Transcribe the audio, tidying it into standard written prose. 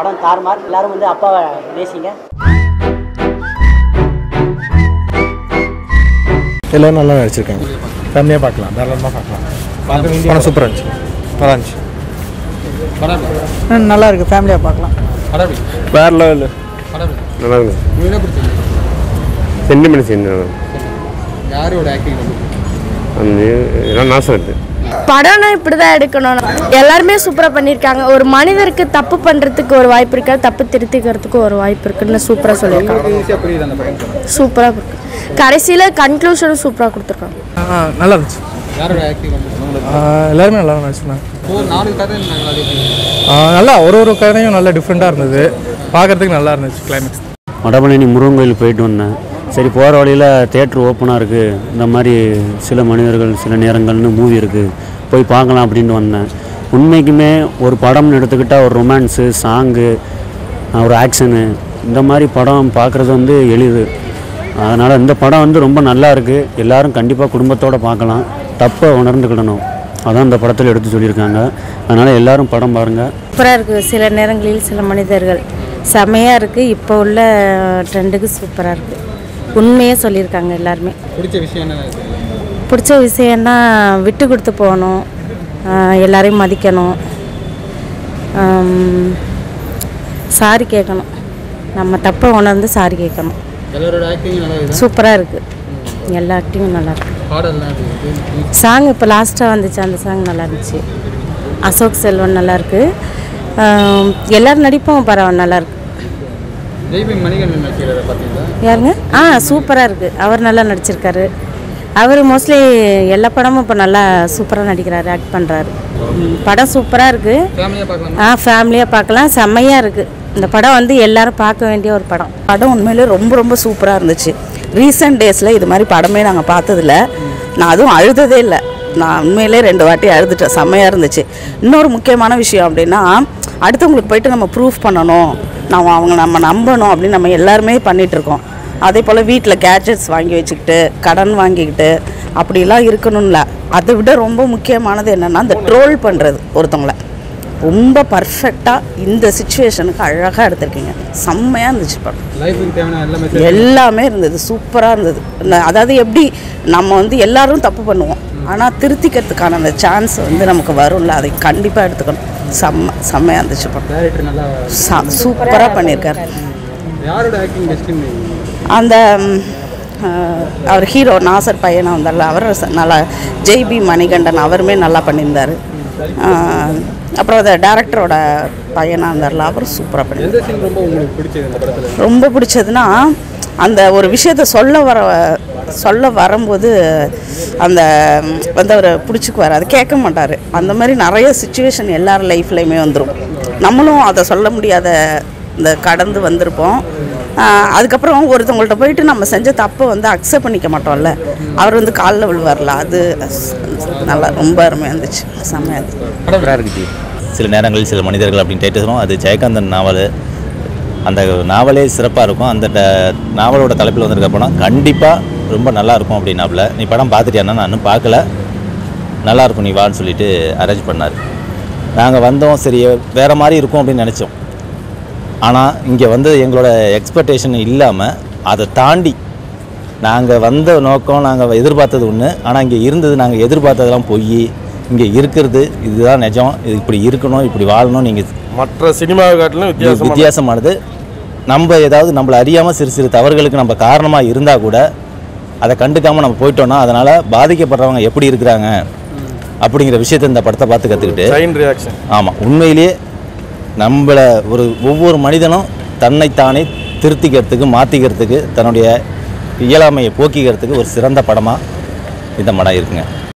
படம் தார்மார். எல்லாரும் வந்து அப்பாவை பேசிங்க. எல்லாம் நல்லா நடிச்சிருக்காங்க. ஃபேமிலியாக பார்க்கலாம், தாராளமாக பார்க்கலாம். படம் சூப்பராக இருந்துச்சு, நல்லா இருந்துச்சு, நல்லா இருக்குது. ஃபேமிலியாக பார்க்கலாம். வேறு லெவலு, நல்லா இருக்குது. சென்டிமெண்ட் செஞ்சு யாரோட ஆக்டிங் எல்லாம் நாசம் இருக்குது. படம்னா இப்படிதான் எடுக்கணும். எல்லாருமே சூப்பராக பண்ணியிருக்காங்க. ஒரு மனிதருக்கு தப்பு பண்ணுறதுக்கு ஒரு வாய்ப்பு இருக்கா, தப்பு திருத்திக்கிறதுக்கு ஒரு வாய்ப்பு இருக்குன்னு சூப்பராக சொல்லியிருக்காங்க. சூப்பராக இருக்கு. கடைசியில் கன்க்ளூஷனும் சூப்பராக கொடுத்துருக்காங்க. நல்லா இருந்துச்சு. எல்லாருமே நல்லா இருந்துச்சுண்ணா. நல்லா ஒரு கதையும் நல்லா டிஃப்ரெண்ட்டாக இருந்தது. பார்க்குறதுக்கு நல்லா இருந்துச்சு. கிளைமேக்ஸ் மடபழனி முருகன் கோயில் போயிட்டு வந்தேன். சரி, போகிற வழியில் தேட்ரு ஓப்பனாக இருக்குது, இந்த மாதிரி சில மனிதர்கள் சில நேரங்கள்னு மூவி இருக்குது, போய் பார்க்கலாம் அப்படின்னு வந்தேன். உண்மைக்குமே ஒரு படம்னு எடுத்துக்கிட்டால் ஒரு ரொமான்ஸு, சாங்கு, ஒரு ஆக்ஷனு, இந்த மாதிரி படம் பார்க்குறது வந்து எளிது. அதனால் இந்த படம் வந்து ரொம்ப நல்லா இருக்குது. எல்லோரும் கண்டிப்பாக குடும்பத்தோடு பார்க்கலாம். தப்பை உணர்ந்துக்கிடணும், அதான் இந்த படத்தில் எடுத்து சொல்லியிருக்காங்க. அதனால் எல்லோரும் படம் பாருங்கள். சூப்பராக இருக்குது. சில நேரங்களில் சில மனிதர்கள் செமையாக இருக்குது. இப்போ உள்ள ட்ரெண்டுக்கு சூப்பராக இருக்குது. உண்மையே சொல்லியிருக்காங்க எல்லாருமே. பிடிச்ச விஷயம்னா விட்டு கொடுத்து போகணும், எல்லாரையும் மதிக்கணும், சாரி கேட்கணும், நம்ம தப்பை உணர்ந்து சாரி கேட்கணும். சூப்பராக இருக்குது. எல்லா ஆக்டிங்கும் நல்லா இருக்குது. சாங் இப்போ லாஸ்ட்டாக வந்துச்சு, அந்த சாங் நல்லா இருந்துச்சு. அசோக் செல்வன் நல்லாயிருக்கு. எல்லோரும் நடிப்பும் பரவாயில்ல, நல்லாயிருக்கு. யாருங்க? ஆ, சூப்பராக இருக்குது. அவர் நல்லா நடிச்சிருக்காரு. அவர் மோஸ்ட்லி எல்லா படமும் இப்போ நல்லா சூப்பராக நடிக்கிறாரு, ஆக்ட் பண்ணுறாரு. படம் சூப்பராக இருக்குது. ஆ, ஃபேமிலியாக பார்க்கலாம். செம்மையாக இருக்குது. இந்த படம் வந்து எல்லோரும் பார்க்க வேண்டிய ஒரு படம். படம் உண்மையிலே ரொம்ப ரொம்ப சூப்பராக இருந்துச்சு. ரீசெண்ட் டேஸில் இது மாதிரி படமே நாங்கள் பார்த்ததில்ல. நான் அதுவும் அழுததே இல்லை. நான் உண்மையிலே 2 வாட்டி அழுதுட்டேன். செம்மையாக இருந்துச்சு. இன்னொரு முக்கியமான விஷயம் அப்படின்னா, அடுத்தவங்களுக்கு போயிட்டு நம்ம ப்ரூஃப் பண்ணணும், நம்ம அவங்க நம்ம நம்பணும் அப்படின்னு நம்ம எல்லாருமே பண்ணிகிட்ருக்கோம். அதே போல் வீட்டில் கேட்ஜெட்ஸ் வாங்கி வச்சுக்கிட்டு, கடன் வாங்கிக்கிட்டு அப்படிலாம் இருக்கணும்ல. அதை விட ரொம்ப முக்கியமானது என்னென்னா, இந்த ட்ரோல் பண்ணுறது. ஒருத்தவங்களை ரொம்ப பர்ஃபெக்டாக இந்த சிச்சுவேஷனுக்கு அழகாக எடுத்துருக்கீங்க. செம்மையாக இருந்துச்சு படம். எல்லாமே இருந்தது, சூப்பராக இருந்தது. அதாவது எப்படி நம்ம வந்து எல்லோரும் தப்பு பண்ணுவோம், ஆனால் திருத்திக்கிறதுக்கான அந்த சான்ஸ் வந்து நமக்கு வரும்ல, அதை கண்டிப்பாக எடுத்துக்கணும். செம்மையாக இருந்துச்சு படம். சூப்பராக பண்ணியிருக்காரு. அந்த அவர் ஹீரோ நாசர் பையனாக வந்தார்ல, அவர் நல்லா. ஜெய்பி மணிகண்டன் அவருமே நல்லா பண்ணியிருந்தார். அப்புறம் அந்த டேரக்டரோட பையனாக இருந்தார்ல, அவர் சூப்பராக பண்ணியிருந்தார். ரொம்ப பிடிச்சதுன்னா, அந்த ஒரு விஷயத்த சொல்ல வரும்போது அந்த வந்து அவர் பிடிச்சிக்குவார், அது கேட்க மாட்டார். அந்த மாதிரி நிறைய சுச்சுவேஷன் எல்லார் லைஃப்லையுமே வந்துடும். நம்மளும் அதை சொல்ல முடியாத இந்த கடந்து வந்திருப்போம். அதுக்கப்புறம் ஒருத்தவங்கள்ட்ட போயிட்டு நம்ம செஞ்ச தப்பை வந்து அக்செப்ட் பண்ணிக்க மாட்டோம்ல, அவர் வந்து காலில் விழுவார்ல, அது நல்லா ரொம்ப அருமையாக இருந்துச்சு. செம்மையாக இருக்குது. சில நேரங்களில் சில மனிதர்கள் அப்படின்னு டைட்டில், அது ஜெயகாந்தன் நாவல். அந்த நாவலே சிறப்பாக இருக்கும். அந்த நாவலோட தலைப்பில் வந்திருக்க படம் கண்டிப்பாக ரொம்ப நல்லாயிருக்கும் அப்படின்னாப்புல. நீ படம் பார்த்துட்டியாண்ணா? நான் இன்னும் பார்க்கல. நல்லாயிருக்கும் நீ வான்னு சொல்லிவிட்டு அரேஞ்ச் பண்ணார். நாங்கள் வந்தோம், சரி வேறு மாதிரி இருக்கும் அப்படின்னு நினச்சோம். ஆனால் இங்கே வந்து எங்களோட எக்ஸ்பெக்டேஷன் இல்லாமல் அதை தாண்டி, நாங்கள் வந்த நோக்கம் நாங்கள் எதிர்பார்த்தது ஒன்று, ஆனால் இங்கே இருந்தது நாங்கள் எதிர்பார்த்ததெல்லாம் போய் இங்கே இருக்கிறது இதுதான் நிஜம். இது இப்படி இருக்கணும், இப்படி வாழணும். நீங்கள் மற்ற சினிமாவை காட்டிலும் வித்தியாசமானது. நம்ம ஏதாவது நம்மளை அறியாமல் சிறு சிறு தவறுகளுக்கு நம்ம காரணமாக இருந்தால் கூட அதை கண்டுக்காமல் நம்ம போயிட்டோன்னா, அதனால் பாதிக்கப்படுறவங்க எப்படி இருக்கிறாங்க அப்படிங்கிற விஷயத்த இந்த படத்தை பார்த்து கற்றுக்கிட்டு. ஆமாம், உண்மையிலேயே நம்மளை ஒவ்வொரு மனிதனும் தன்னைத்தானே திருத்திக்கிறதுக்கு, மாற்றிக்கிறதுக்கு, தன்னுடைய இயலாமையை போக்கிக்கிறதுக்கு ஒரு சிறந்த படமாக இந்த படம் இருக்குங்க.